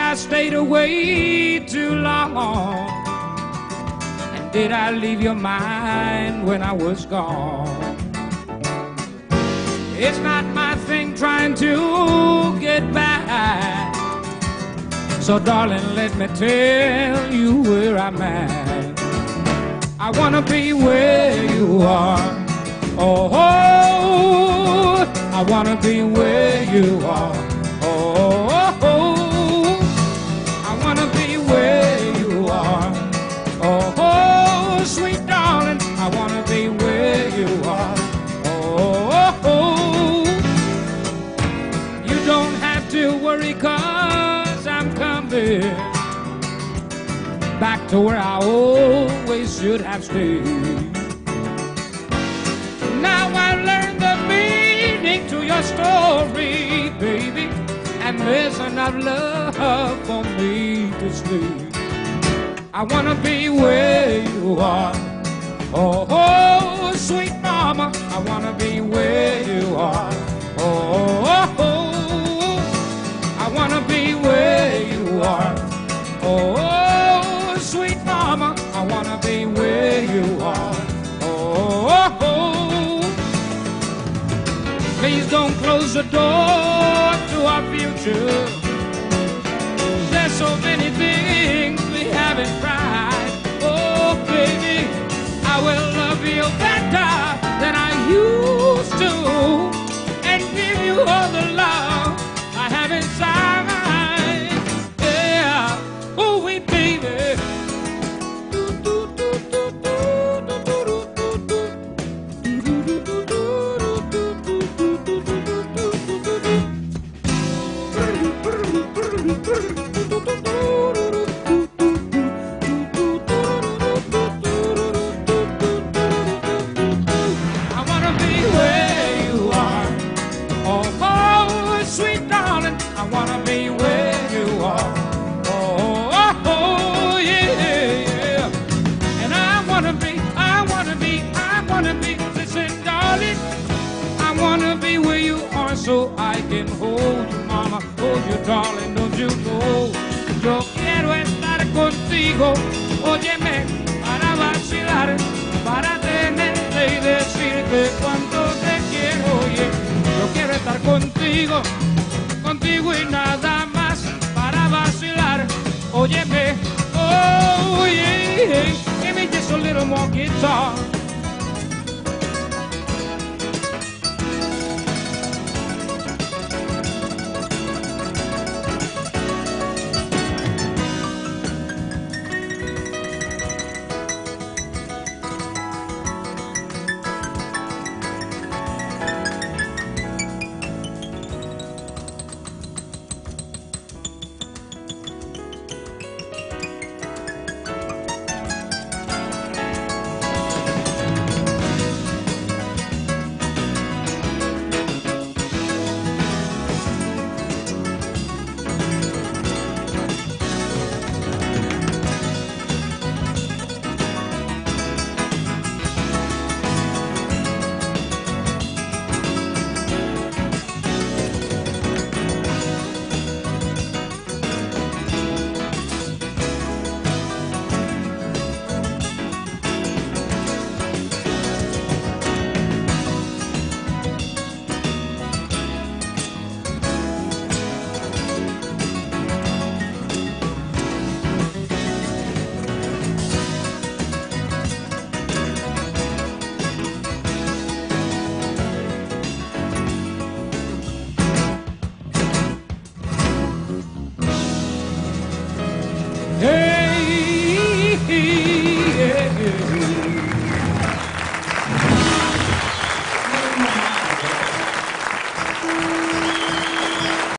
I stayed away too long, and did I leave your mind when I was gone? It's not my thing trying to get back, so darling, let me tell you where I'm at. I wanna be where you are. Oh, oh, I wanna be where you are. Oh, oh, oh. Because I'm coming back to where I always should have stayed. Now I learned the meaning to your story, baby, and there's enough love for me to sleep. I wanna be where you are. Oh, oh, sweet mama, I wanna be where you are. Oh, oh, oh. I wanna be where you are. Oh, oh, sweet mama, I wanna be where you are. Oh, oh, oh. Please don't close the door to our future. There's so many things we haven't tried. Oh, baby, I will love you better than I used to, and give you all the love I have inside. So I can hold you, mama, hold you, darling, don't you go. Yo quiero estar contigo, óyeme, para vacilar, para tenerte y decirte cuánto te quiero, oye. Yo quiero estar contigo, contigo y nada más, para vacilar, óyeme, oh, yeah. Give me just a little more guitar.